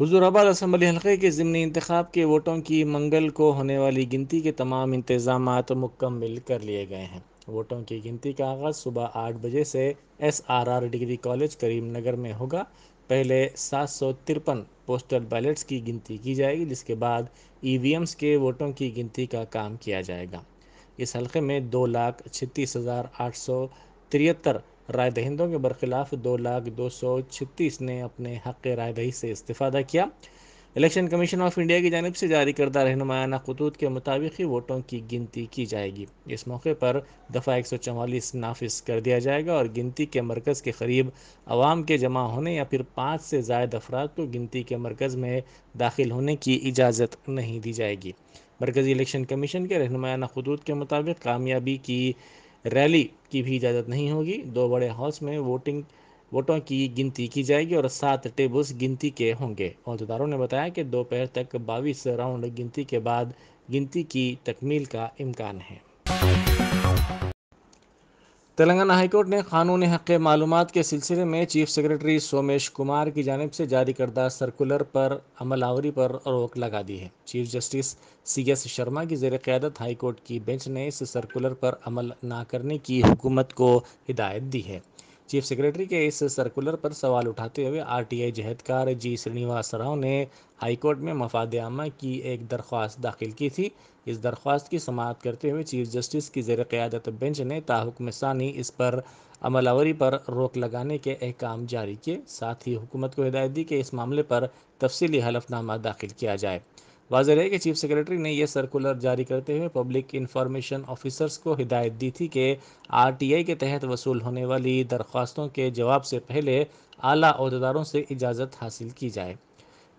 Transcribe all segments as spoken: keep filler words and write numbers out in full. Huzurabad assembly हल्के के ज़िमनी इंतखाब के वोटों की मंगल को होने वाली गिनती के तमाम इंतज़ामात मुकम्मल कर लिए गए हैं। वोटों की गिनती का आगाज़ सुबह आठ बजे से S R R degree college Karimnagar में होगा। पहले सात सौ तिरपन पोस्टल बैलेट्स की गिनती की जाएगी, जिसके बाद ई वी एम्स के वोटों की गिनती का काम किया जाएगा। इस हलक़े में दो लाख छत्तीस हज़ार आठ सौ तिहत्तर राय दहिंदों के बरखिलाफ दो लाख दो सौ छत्तीस ने अपने हक़ राय दही से इस्तिफ़ादा किया। इलेक्शन कमीशन ऑफ इंडिया की जानिब से जारी करदा रहनुमायाना खतूत के मुताबिक ही वोटों की गिनती की जाएगी। इस मौके पर दफ़ा एक सौ चवालीस नाफिज कर दिया जाएगा और गिनती के मरकज़ के करीब आवाम के जमा होने या फिर पाँच से ज़ायद अफराद को गिनती के मरकज़ में दाखिल होने की इजाज़त नहीं दी जाएगी। मरकज़ी इलेक्शन कमीशन के रहनुमायाना खतूत के मुताबिक कामयाबी की रैली की भी इजाज़त नहीं होगी। दो बड़े हाउस में वोटिंग वोटों की गिनती की जाएगी और सात टेबल्स गिनती के होंगे। अहदेदारों ने बताया कि दोपहर तक बाईस राउंड गिनती के बाद गिनती की तकमील का इम्कान है। तेलंगाना हाईकोर्ट ने कानून हक़ मालूमात के सिलसिले में चीफ सेक्रेटरी सोमेश कुमार की जानिब से जारी करदा सर्कुलर पर अमल आवरी पर रोक लगा दी है। Chief justice C S Sharma की ज़ेर क़यादत हाईकोर्ट की बेंच ने इस सर्कुलर पर अमल ना करने की हुकूमत को हिदायत दी है। चीफ सेक्रेटरी के इस सर्कुलर पर सवाल उठाते हुए आर टी आई जहदकार जी श्रीनिवास राव ने हाईकोर्ट में मफाद आमा की एक दरख्वास्त दाखिल की थी। इस दरख्वास्त की समाअत करते हुए चीफ जस्टिस की ज़ेर क़यादत बेंच ने ताहुक्म सानी इस पर अमलावरी पर रोक लगाने के अहकाम जारी किए। साथ ही हुकूमत को हिदायत दी कि इस मामले पर तफसीली हलफनामा दाखिल किया जाए। वाज़ेह है कि चीफ सेक्रेटरी ने यह सर्कुलर जारी करते हुए पब्लिक इन्फॉर्मेशन ऑफिसर्स को हिदायत दी थी कि आर टी आई के तहत वसूल होने वाली दरख्वास्तों के जवाब से पहले आला अहदेदारों से इजाज़त हासिल की जाए।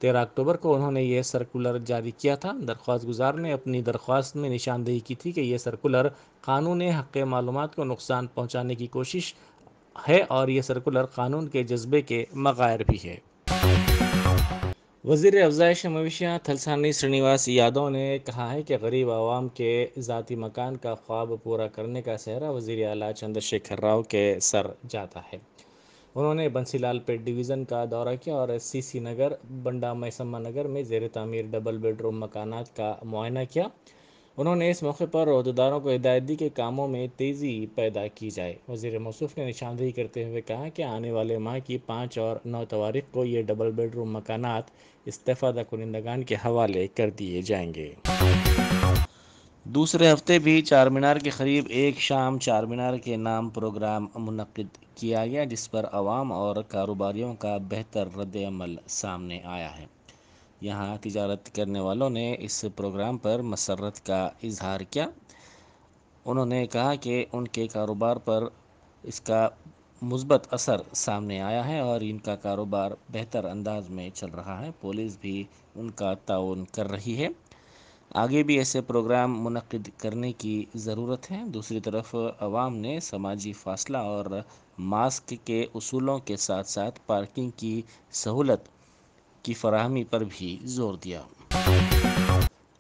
तेरह अक्टूबर को उन्होंने यह सर्कुलर जारी किया था। दरख्वास्त गुजार ने अपनी दरख्वास्त में निशानदेही की थी कि यह सर्कुलर कानून हक़ मालूमात को नुकसान पहुँचाने की कोशिश है और यह सर्कुलर कानून के जज्बे के मग़ायर भी है। वज़ीर अफ़ज़ाइश मवेशियाँ थलसानी श्रीनिवास यादव ने कहा है कि गरीब आवाम के ज़ाती मकान का ख्वाब पूरा करने का सहरा वज़ीर आला चंद्रशेखर राव के सर जाता है। उन्होंने बंसी लाल पेट डिवीज़न का दौरा किया और सीसी नगर बंडा मैसम्मा नगर में ज़ेर तामीर डबल बेडरूम मकानात का मुआयना किया। उन्होंने इस मौके पर अहदेदारों को हिदायत दी कि कामों में तेज़ी पैदा की जाए। वज़ीर मौसूफ़ ने निशानदेही करते हुए कहा कि आने वाले माह की पाँच और नौ तवारीख को ये डबल बेडरूम मकानात इस्तेफ़ादा कुनिंदगान के हवाले कर दिए जाएंगे। दूसरे हफ्ते भी चारमीनार के करीब एक शाम चारमीनार के नाम प्रोग्राम मुनक़िद किया गया, जिस पर आवाम और कारोबारियों का बेहतर रद्द अमल सामने आया है। यहाँ तिजारत करने वालों ने इस प्रोग्राम पर मसरत का इजहार किया। उन्होंने कहा कि उनके कारोबार पर इसका मुस्बत असर सामने आया है और इनका कारोबार बेहतर अंदाज में चल रहा है। पुलिस भी उनका ताउन कर रही है। आगे भी ऐसे प्रोग्राम मुनक़िद करने की ज़रूरत है। दूसरी तरफ आवाम ने समाजी फ़ासला और मास्क के उसूलों के साथ साथ पार्किंग की सहूलत की फराहमी पर भी जोर दिया।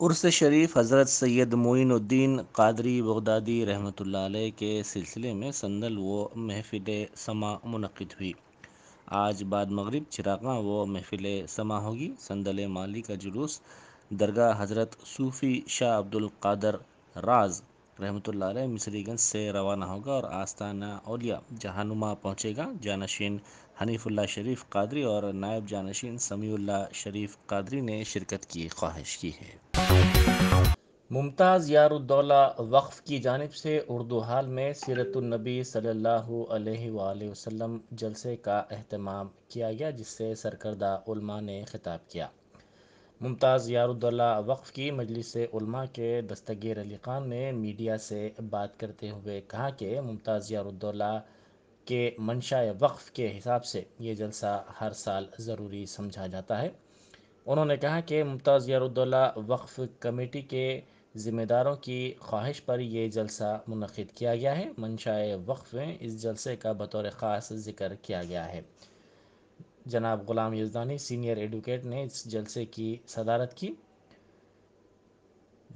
उर्स शरीफ हज़रत सैयद मोइनुद्दीन क़ादरी बगदादी रहमतुल्लाह अलैह के सिलसिले में संदल व महफिल समा मुनक़िद हुई। आज बाद मगरिब चिरागा व महफिल समा होगी। संदल माली का जुलूस दरगाह हज़रत सूफ़ी शाह अब्दुल क़ादिर राज रहमतुल्लाह अलैह मिसरीगंज से रवाना होगा और आस्थाना ओलिया जहानुमा पहुँचेगा। जानशीन हनीफुल्ला शरीफ कादरी और नायब जानशीन समीउल्ला शरीफ कादरी ने शिरकत की ख्वाहिश की है। मुमताज़ यारुद्दौला वक्फ़ की जानिब से उर्दू हाल में सीरतुन्नबी सल्लल्लाहु अलैहि वसल्लम जलसे का अहतमाम किया गया, जिससे सरकर्दा उलमा ने खिताब किया। मुमताज़ यारुद्दौला वक्फ़ की मजलिस उलमा के दस्तगीर अली खान ने मीडिया से बात करते हुए कहा कि मुमताज़ यारुद्दौला के मंशाए वक्फ़ के हिसाब से ये जलसा हर साल ज़रूरी समझा जाता है। उन्होंने कहा कि मुमताज़ यारुद्दौला वक्फ़ कमेटी के ज़िम्मेदारों की ख्वाहिश पर यह जलसा मुनक़िद किया गया है। मंशाए वक्फ़ में इस जलसे का बतौर ख़ास जिक्र किया गया है। जनाब ग़ुलाम यज़दानी सीनियर एडवोकेट ने इस जलसे की सदारत की।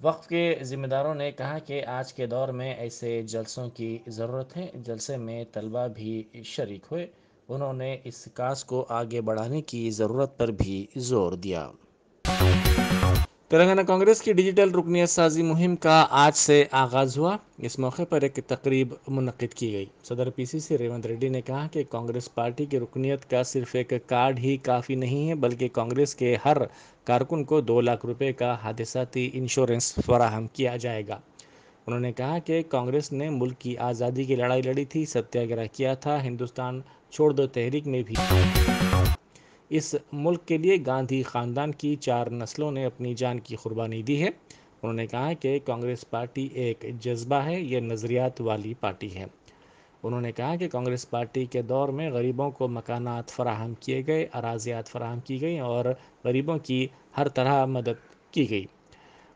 वक्फ के ज़िम्मेदारों ने कहा कि आज के दौर में ऐसे जलसों की ज़रूरत है। जलसे में तलबा भी शरीक हुए। उन्होंने इस विकास को आगे बढ़ाने की ज़रूरत पर भी जोर दिया। तेलंगाना कांग्रेस की डिजिटल रुकनियत साजी मुहिम का आज से आगाज़ हुआ। इस मौके पर एक तकरीब मुनक़िद की गई। सदर पीसीसी रेवंत रेड्डी ने कहा कि कांग्रेस पार्टी की रुकनियत का सिर्फ एक कार्ड ही काफ़ी नहीं है, बल्कि कांग्रेस के हर कारकुन को दो लाख रुपए का हादसाती इंश्योरेंस फराहम किया जाएगा। उन्होंने कहा कि कांग्रेस ने मुल्क की आज़ादी की लड़ाई लड़ी थी, सत्याग्रह किया था, हिंदुस्तान छोड़ दो तहरीक में भी इस मुल्क के लिए गांधी ख़ानदान की चार नस्लों ने अपनी जान की कुर्बानी दी है। उन्होंने कहा कि कांग्रेस पार्टी एक जज्बा है, यह नज़रियात वाली पार्टी है। उन्होंने कहा कि कांग्रेस पार्टी के दौर में गरीबों को मकानात फराहम किए गए, अराज़ियात फराहम की गई और गरीबों की हर तरह मदद की गई।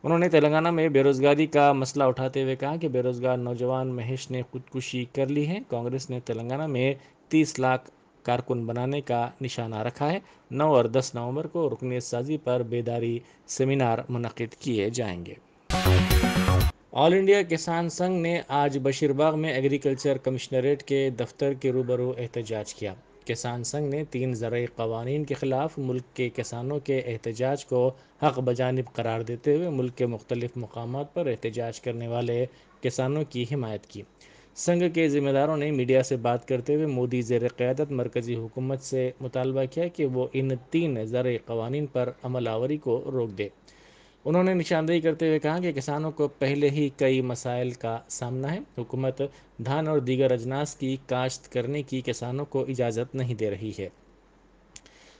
उन्होंने तेलंगाना में बेरोज़गारी का मसला उठाते हुए कहा कि बेरोज़गार नौजवान महेश ने खुदकुशी कर ली है। कांग्रेस ने तेलंगाना में तीस लाख कारकुन बनाने का निशाना रखा है। नौ और दस नवंबर को रुकनियत साजी पर बेदारी सेमिनार मुनक़िद किए जाएंगे। ऑल इंडिया किसान संघ ने आज बशीरबाग में एग्रीकल्चर कमिश्नरेट के दफ्तर के रूबरू एहतजाज किया। किसान संघ ने तीन ज़रूरी क़वानीन के ख़िलाफ़ मुल्क के किसानों के एहतजाज को हक़ बजानिब करार देते हुए मुल्क के मुख्तलिफ़ मकामात पर एहतजाज करने वाले किसानों की हिमायत की। संघ के ज़िम्मेदारों ने मीडिया से बात करते हुए मोदी ज़ेर क़यादत मरकज़ी हुकूमत से मुतालबा किया कि वो इन तीन ज़रूरी क़वानीन पर अमल आवरी को रोक दे। उन्होंने निशानदेही करते हुए कहा कि किसानों को पहले ही कई मसाइल का सामना है। हुकूमत धान और दीगर अजनास की काश्त करने की किसानों को इजाज़त नहीं दे रही है।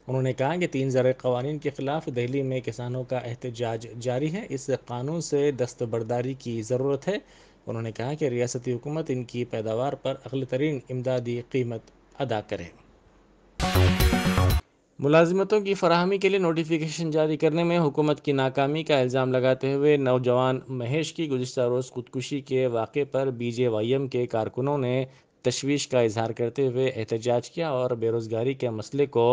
उन्होंने कहा कि तीन ज़रूरी क़वानीन के ख़िलाफ़ दिल्ली में किसानों का एहतजाज जारी है। इस कानून से दस्तबरदारी की ज़रूरत है। उन्होंने कहा कि रियासती हुकूमत इनकी पैदावार पर अगली तरीन इमदादी कीमत अदा करे। मुलाजिमतों की फराहमी के लिए नोटिफिकेशन जारी करने में हुकूमत की नाकामी का इल्ज़ाम लगाते हुए नौजवान महेश की गुज़िश्ता रोज़ खुदकुशी के वाक़े पर बीजेवाईएम के कारकुनों ने तशवीश का इजहार करते हुए एहतजाज किया और बेरोज़गारी के मसले को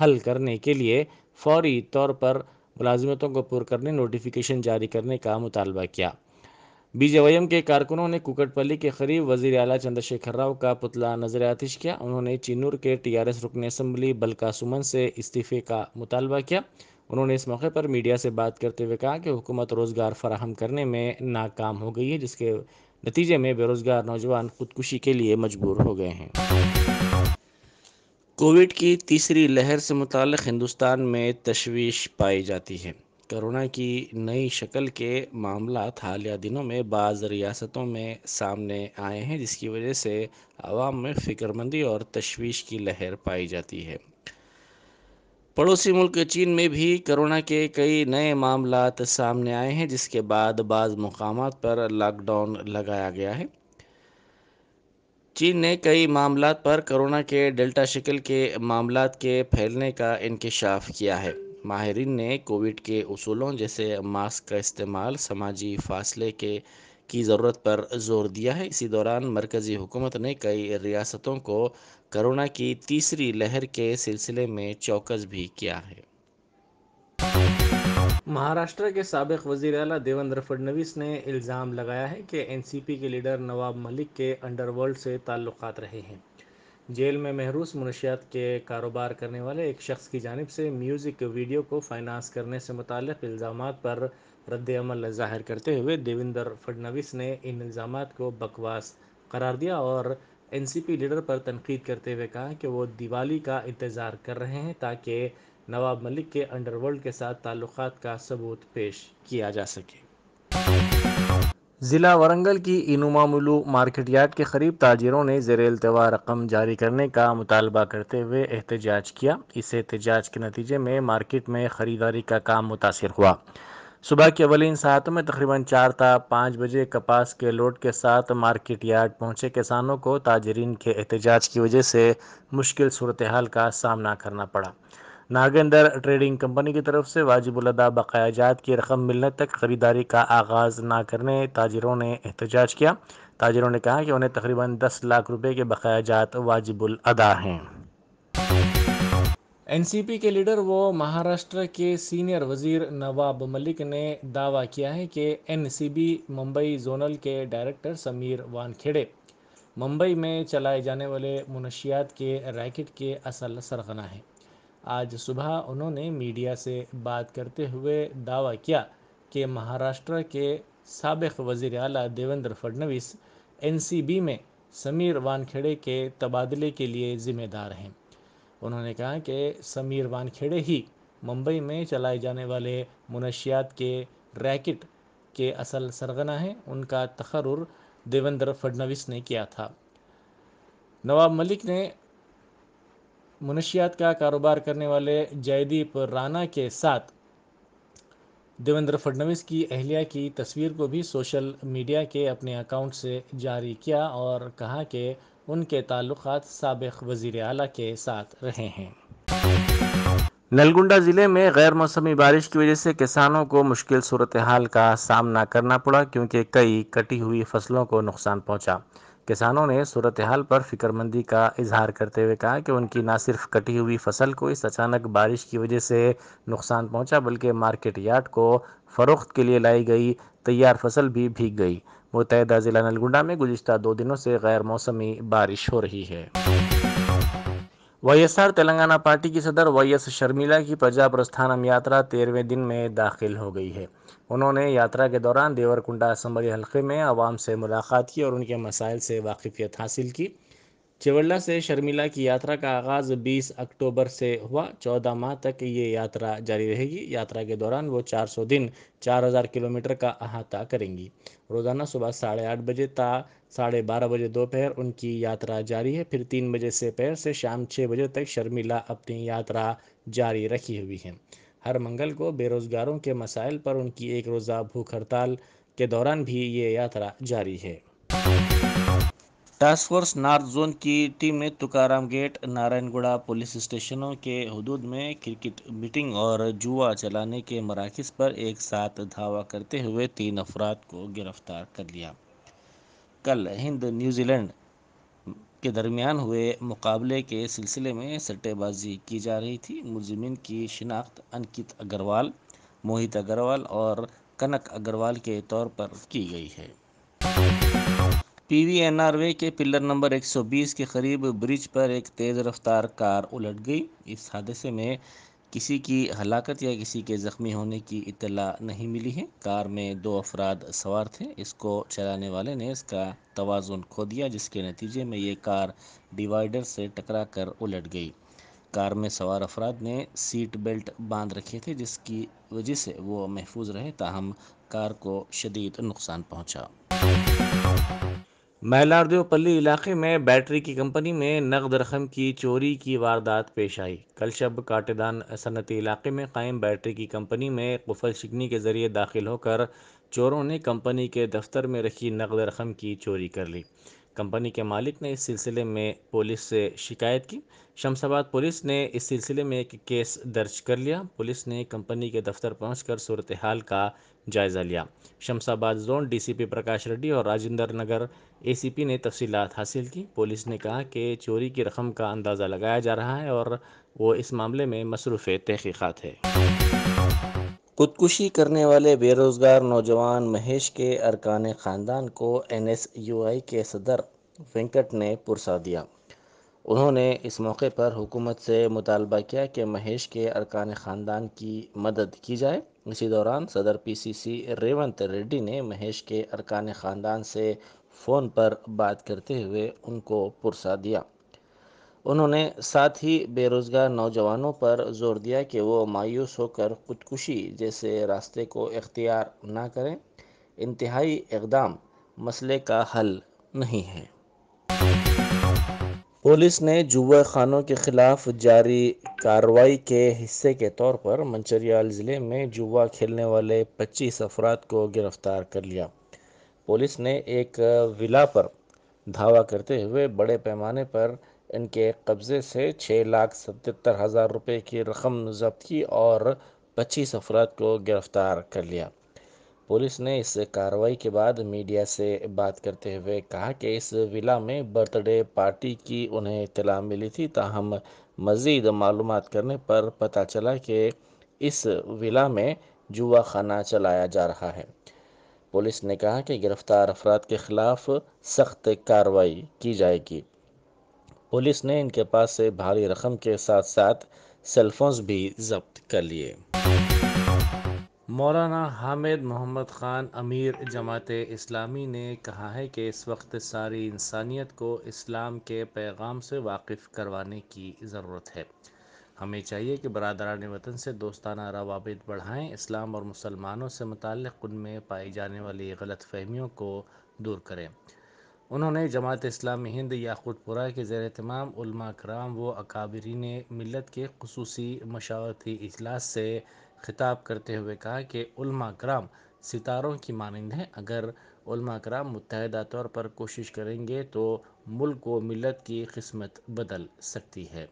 हल करने के लिए फौरी तौर पर मुलाजिमतों को पुर करने नोटिफिकेशन जारी करने का मुतालबा किया। बीजेवाईएम के कारकुनों ने कुकटपल्ली के करीब वज़ीर आला चंद्रशेखर राव का पुतला नजर आतिश किया। उन्होंने चिन्नूर के टीआरएस रुकन असम्बली बलका सुमन से इस्तीफ़े का मुतालबा किया। उन्होंने इस मौके पर मीडिया से बात करते हुए कहा कि हुकूमत रोज़गार फराहम करने में नाकाम हो गई है, जिसके नतीजे में बेरोज़गार नौजवान खुदकुशी के लिए मजबूर हो गए हैं। कोविड की तीसरी लहर से मुताल्लिक़ हिंदुस्तान में तशवीश पाई जाती है। कोरोना की नई शक्ल के मामला हालिया दिनों में बाज़ रियासतों में सामने आए हैं, जिसकी वजह से आवाम में फ़िक्रमंदी और तशवीश की लहर पाई जाती है। पड़ोसी मुल्क चीन में भी कोरोना के कई नए मामला सामने आए हैं, जिसके बाद बाज़ मुकामात पर लॉकडाउन लगाया गया है। चीन ने कई मामला पर कोरोना के डेल्टा शक्ल के मामला के फैलने का इंकशाफ किया है। माहिरीन ने कोविड के उसूलों जैसे मास्क का इस्तेमाल, समाजी फासले के की ज़रूरत पर जोर दिया है। इसी दौरान मरकज़ी हुकूमत ने कई रियासतों को कोरोना की तीसरी लहर के सिलसिले में चौकस भी किया है। महाराष्ट्र के साबिक़ वज़ीर आला देवेंद्र फडणवीस ने इल्ज़ाम लगाया है कि एनसीपी के लीडर नवाब मलिक के अंडरवर्ल्ड से ताल्लुकात रहे हैं। जेल में महरूस मनशियात के कारोबार करने वाले एक शख्स की जानिब से म्यूज़िक वीडियो को फाइनेंस करने से मुताल्लिक़ इल्ज़ामात पर रद्दअमल ज़ाहिर करते हुए देवेंद्र फडणवीस ने इन इल्ज़ामात को बकवास करार दिया और एनसीपी लीडर पर तनकीद करते हुए कहा कि वो दिवाली का इंतज़ार कर रहे हैं ताकि नवाब मलिक के अंडरवर्ल्ड के साथ ताल्लुक़ात का सबूत पेश किया जा सके। ज़िला वारंगल की इनुमामुलु मार्केटयार्ड के करीब ताजिरों ने ज़ेर इल्तवा रकम जारी करने का मुतालबा करते हुए एहतजाज किया। इस एहतजाज के नतीजे में मार्केट में ख़रीदारी का काम मुतासर हुआ। सुबह के अवलिन सातों में तकरीबन चार ता पाँच बजे कपास के लोड के साथ मार्केट यार्ड पहुँचे किसानों को ताजरीन के एहतजाज की वजह से मुश्किल सूरत हाल का सामना करना पड़ा। नागेंद्र ट्रेडिंग कंपनी की तरफ से वाजिबुलदा बकायाजात की रकम मिलने तक ख़रीदारी का आगाज़ ना करने ताजिरों ने एहतजाज किया। ताजिरों ने कहा कि उन्हें तकरीबन दस लाख रुपए के बकायाजात वाजिबुल अदा हैं। एनसीपी के लीडर वो महाराष्ट्र के सीनियर वज़ीर नवाब मलिक ने दावा किया है कि एनसीबी मुंबई जोनल के डायरेक्टर समीर वानखेड़े मुंबई में चलाए जाने वाले मुनशियात के रैकेट के असल सरगना हैं। आज सुबह उन्होंने मीडिया से बात करते हुए दावा किया कि महाराष्ट्र के साबिक़ वज़ीर आला Devendra Fadnavis N C B में समीर वानखेड़े के तबादले के लिए ज़िम्मेदार हैं। उन्होंने कहा कि समीर वानखेड़े ही मुंबई में चलाए जाने वाले मुनशियात के रैकेट के असल सरगना हैं। उनका तकर्रुर देवेंद्र फडणवीस ने किया था। नवाब मलिक ने मुनशियात का कारोबार करने वाले जयदीप राणा के साथ देवेंद्र फडणवीस की अहलिया की तस्वीर को भी सोशल मीडिया के अपने अकाउंट से जारी किया और कहा कि उनके ताल्लुकात साबिक़ वज़ीर आला के साथ रहे हैं। नलगुंडा ज़िले में गैर मौसमी बारिश की वजह से किसानों को मुश्किल सूरत हाल का सामना करना पड़ा, क्योंकि कई कटी हुई फसलों को नुकसान पहुंचा। किसानों ने सूरत हाल पर फिक्रमंदी का इजहार करते हुए कहा कि उनकी ना सिर्फ कटी हुई फसल को इस अचानक बारिश की वजह से नुकसान पहुंचा, बल्कि मार्केट यार्ड को फ़रोख्त के लिए लाई गई तैयार फसल भी भीग गई। मुतहदा ज़िला नलगुंडा में गुज़िश्ता दो दिनों से गैर मौसमी बारिश हो रही है। Y S R Telangana party की सदर वाई एस शर्मिला की प्रजा प्रस्थानम यात्रा तेरहवें दिन में दाखिल हो गई है। उन्होंने यात्रा के दौरान देवरकुंडा असम्बली हल्के में आवाम से मुलाकात की और उनके मसाइल से वाकिफियत हासिल की। चिवल्ला से शर्मिला की यात्रा का आगाज़ बीस अक्टूबर से हुआ। चौदह माह तक ये यात्रा जारी रहेगी। यात्रा के दौरान वो चार सौ दिन चार हज़ार किलोमीटर का अहाता करेंगी। रोज़ाना सुबह साढ़े आठ बजे ता साढ़े बारह बजे दोपहर उनकी यात्रा जारी है। फिर तीन बजे से पैर से शाम छः बजे तक शर्मिला अपनी यात्रा जारी रखी हुई है। हर मंगल को बेरोज़गारों के मसाइल पर उनकी एक रोज़ा भूख हड़ताल के दौरान भी ये यात्रा जारी है। टास्क फोर्स नॉर्थ जोन की टीम ने तुकाराम गेट, नारायणगुड़ा पुलिस स्टेशनों के हदूद में क्रिकेट मीटिंग और जुआ चलाने के मराकिज़ पर एक साथ धावा करते हुए तीन अफराद को गिरफ्तार कर लिया। कल हिंद न्यूजीलैंड के दरमियान हुए मुकाबले के सिलसिले में सट्टेबाजी की जा रही थी। मुलजिमिन की शिनाख्त अंकित अग्रवाल, मोहित अग्रवाल और कनक अग्रवाल के तौर पर की गई है। P V N R way के पिलर नंबर एक सौ बीस के करीब ब्रिज पर एक तेज़ रफ्तार कार उलट गई। इस हादसे में किसी की हलाकत या किसी के ज़ख्मी होने की इत्तला नहीं मिली है। कार में दो अफराद सवार थे। इसको चलाने वाले ने इसका तवाज़ुन खो दिया, जिसके नतीजे में ये कार डिवाइडर से टकरा कर उलट गई। कार में सवार अफराद ने सीट बेल्ट बांध रखे थे, जिसकी वजह से वो महफूज रहे, ताहम कार को शदीद नुकसान पहुँचा। मैलारदेवपल्ली इलाके में बैटरी की कंपनी में नकद रकम की चोरी की वारदात पेश आई। कल शब काटेदान सनती इलाके में कायम बैटरी की कंपनी में कुफल शिकनी के ज़रिए दाखिल होकर चोरों ने कंपनी के दफ्तर में रखी नकद रकम की चोरी कर ली। कंपनी के मालिक ने इस सिलसिले में पुलिस से शिकायत की। शमशाबाद पुलिस ने इस सिलसिले में एक केस दर्ज कर लिया। पुलिस ने कंपनी के दफ्तर पहुंचकर सूरत हाल का जायज़ा लिया। Shamshabad zone D C P Prakash Reddy और राजेंद्र नगर ए सी पी ने तफसीलात हासिल की। पुलिस ने कहा कि चोरी की रकम का अंदाज़ा लगाया जा रहा है और वो इस मामले में मसरूफ़ तहकीक़ात है। खुदकुशी करने वाले बेरोज़गार नौजवान महेश के अरकान ख़ानदान को एन एस यू आई के सदर वेंकट ने पुरसा दिया। उन्होंने इस मौके पर हुकूमत से मुतालबा किया कि महेश के अरकान ख़ानदान की मदद की जाए। इसी दौरान सदर P C C Revanth Reddy ने महेश के अरकान ख़ानदान से फ़ोन पर बात करते हुए उनको पुरसा दिया। उन्होंने साथ ही बेरोज़गार नौजवानों पर जोर दिया कि वो मायूस होकर खुदकुशी जैसे रास्ते को इख्तियार ना करें। इंतहाई इक़दाम मसले का हल नहीं है। पुलिस ने जुआ खानों के ख़िलाफ़ जारी कार्रवाई के हिस्से के तौर पर मंचरियाल ज़िले में जुआ खेलने वाले पच्चीस अफराद को गिरफ्तार कर लिया। पुलिस ने एक विला पर धावा करते हुए बड़े पैमाने पर इनके कब्ज़े से छः लाख सतहत्तर हज़ार रुपये की रकम जब्त की और पच्चीस अफराद को गिरफ्तार कर लिया। पुलिस ने इस कार्रवाई के बाद मीडिया से बात करते हुए कहा कि इस विला में बर्थडे पार्टी की उन्हें इत्तला मिली थी, ताहम मज़ीद मालूमात करने पर पता चला कि इस विला में जुआ खाना चलाया जा रहा है। पुलिस ने कहा कि गिरफ्तार अफराद के खिलाफ सख्त कार्रवाई की जाएगी। पुलिस ने इनके पास से भारी रकम के साथ साथ सेलफोन्स भी जब्त कर लिए। मौलाना हामिद मोहम्मद ख़ान अमीर जमाते इस्लामी ने कहा है कि इस वक्त सारी इंसानियत को इस्लाम के पैगाम से वाकिफ़ करवाने की ज़रूरत है। हमें चाहिए कि बरादरान वतन से दोस्ताना रवाबित बढ़ाएं, इस्लाम और मुसलमानों से मुताल्लिक़ उनमें पाई जाने वाली गलत फहमियों को दूर करें। उन्होंने जमात इस्लामी हिंद याकूतपुरा के ज़ेर तमाम उलमा कराम व अकाबरीन मिलत के खुसूसी मशावरती इजलास से खिताब करते हुए कहा कि उलमा कराम सितारों की मानिंद हैं। अगर उलमा कराम मुत्तहदा तौर पर कोशिश करेंगे तो मुल्क व मिलत की किस्मत बदल सकती है।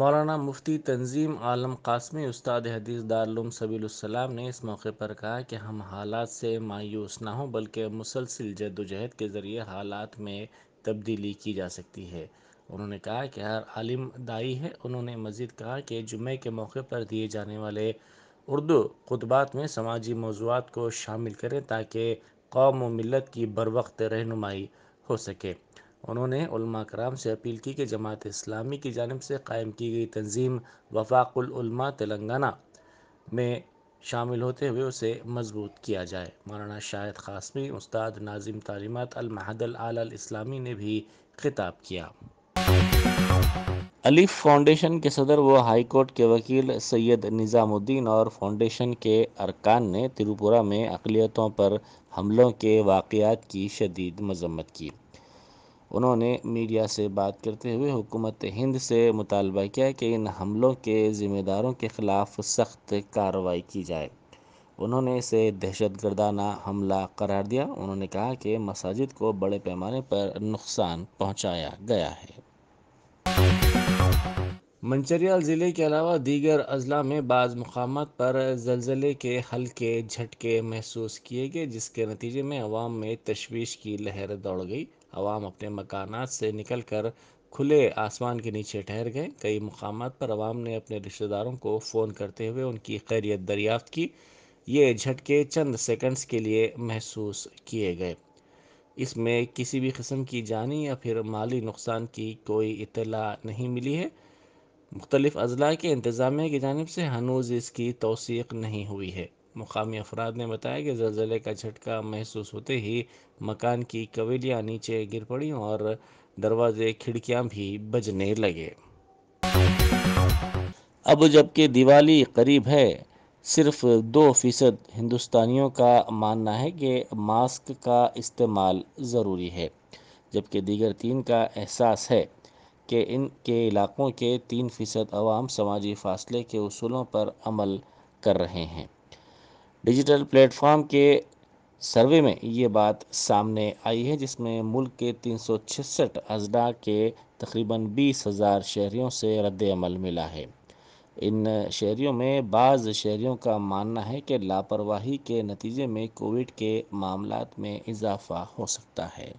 मौलाना मुफ्ती तंजीम आलम कासमी उस्ताद हदीस दारुल सबीलुस्सलाम ने इस मौके पर कहा कि हम हालात से मायूस ना हों बल्कि मुसलसिल जद्दोजहद के ज़रिए हालात में तब्दीली की जा सकती है। उन्होंने कहा कि हर आलिम दाई है। उन्होंने मज़ीद कहा कि जुम्मे के मौके पर दिए जाने वाले उर्दू खुतबात में समाजी मौज़ूआत को शामिल करें ताकि कौम व मिलत की बरवक्त रहनुमाई हो सके। उन्होंने उलमा कराम से अपील की कि जमात इस्लामी की जानिब से कायम की गई तंजीम वफाकुल उलमा तेलंगाना में शामिल होते हुए उसे मजबूत किया जाए। मौलाना शाहिद कासमी उस्ताद नाजिम तालीमात अल महदल आलल इस्लामी ने भी खिताब किया। अलीफ फाउंडेशन के सदर व हाई कोर्ट के वकील सैयद निज़ामुद्दीन और फाउंडेशन के अरकान ने त्रिपुरा में अक़लियतों पर हमलों के वाक़ियात की शदीद मजम्मत की। उन्होंने मीडिया से बात करते हुए हुकूमत हिंद से मुतालबा किया कि इन हमलों के ज़िम्मेदारों के ख़िलाफ़ सख्त कार्रवाई की जाए। उन्होंने इसे दहशत गर्दाना हमला करार दिया। उन्होंने कहा कि मसाजिद को बड़े पैमाने पर नुकसान पहुंचाया गया है। मंचरियाल ज़िले के अलावा दीगर अजला में बाज़ मुकामात पर ज़लज़ले के हल्के झटके महसूस किए गए, जिसके नतीजे में अवाम में तशवीश की लहर दौड़ गई। अवाम अपने मकानात से निकलकर खुले आसमान के नीचे ठहर गए। कई मकामात पर अवाम ने अपने रिश्तेदारों को फ़ोन करते हुए उनकी खैरियत दरियाफ्त की। ये झटके चंद सेकंड्स के लिए महसूस किए गए। इसमें किसी भी किस्म की जानी या फिर माली नुकसान की कोई इत्तला नहीं मिली है। मुख्तलिफ अजला के इंतज़ामिया की जानिब से हनूज़ इसकी तौसीक़ नहीं हुई है। मुकामी अफराद ने बताया कि ज़लज़ले का झटका महसूस होते ही मकान की कवेलियाँ नीचे गिर पड़ी और दरवाजे खिड़कियाँ भी बजने लगे। अब जबकि दिवाली करीब है, सिर्फ दो फीसद हिंदुस्तानियों का मानना है कि मास्क का इस्तेमाल ज़रूरी है, जबकि दीगर तीन का एहसास है कि इनके इलाकों के तीन फीसद अवाम समाजी फासले के उसूलों पर अमल कर रहे हैं। डिजिटल प्लेटफॉर्म के सर्वे में ये बात सामने आई है, जिसमें मुल्क के तीन सौ छियासठ अजला के तकरीबन बीस हज़ार शहरियों से रद्दअमल मिला है। इन शहरियों में बाज़ शहरियों का मानना है कि लापरवाही के नतीजे में कोविड के मामलात में इजाफा हो सकता है।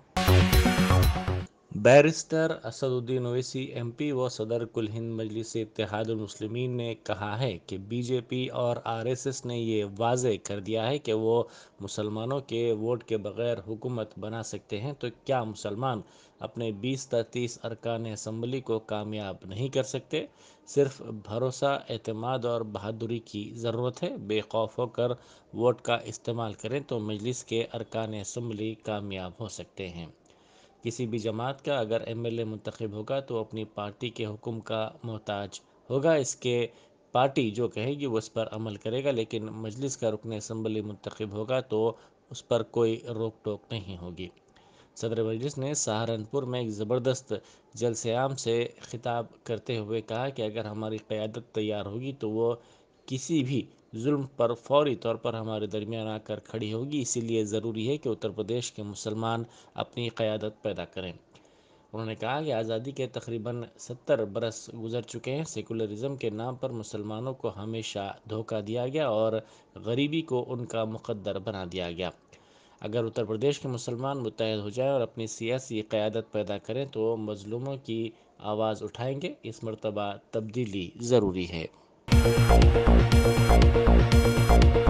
बैरिस्टर असदुद्दीन ओवैसी एमपी व सदर कुल हिंद मजलिस इत्तेहादुल मुस्लिमीन ने कहा है कि बीजेपी और आरएसएस ने ये वाजे कर दिया है कि वो मुसलमानों के वोट के बग़ैर हुकूमत बना सकते हैं, तो क्या मुसलमान अपने बीस तीस अरकान असम्बली को कामयाब नहीं कर सकते? सिर्फ भरोसा, एतमाद और बहादुरी की ज़रूरत है। बेखौफ होकर वोट का इस्तेमाल करें तो मजलिस के अरकान असम्बली कामयाब हो सकते हैं। किसी भी जमात का अगर एम एल ए मुंतखब होगा तो अपनी पार्टी के हुक्म का मोहताज होगा। इसके पार्टी जो कहेगी वो उस पर अमल करेगा, लेकिन मजलिस का रुकन असम्बली मुंतखब होगा तो उस पर कोई रोक टोक नहीं होगी। सदर मजलिस ने सहारनपुर में एक ज़बरदस्त जलसे आम से खिताब करते हुए कहा कि अगर हमारी क़्यादत तैयार होगी तो वो किसी भी जुल्म पर फौरी तौर पर हमारे दरमियान आकर खड़ी होगी। इसीलिए ज़रूरी है कि उत्तर प्रदेश के मुसलमान अपनी क़यादत पैदा करें। उन्होंने कहा कि आज़ादी के तकरीबन सत्तर बरस गुजर चुके हैं। सेकुलरिज़म के नाम पर मुसलमानों को हमेशा धोखा दिया गया और गरीबी को उनका मुकद्दर बना दिया गया। अगर उत्तर प्रदेश के मुसलमान मुत्तहद हो जाएं और अपनी सियासी क़यादत पैदा करें तो मज़लूमों की आवाज़ उठाएँगे। इस मरतबा तब्दीली ज़रूरी है। Thank you.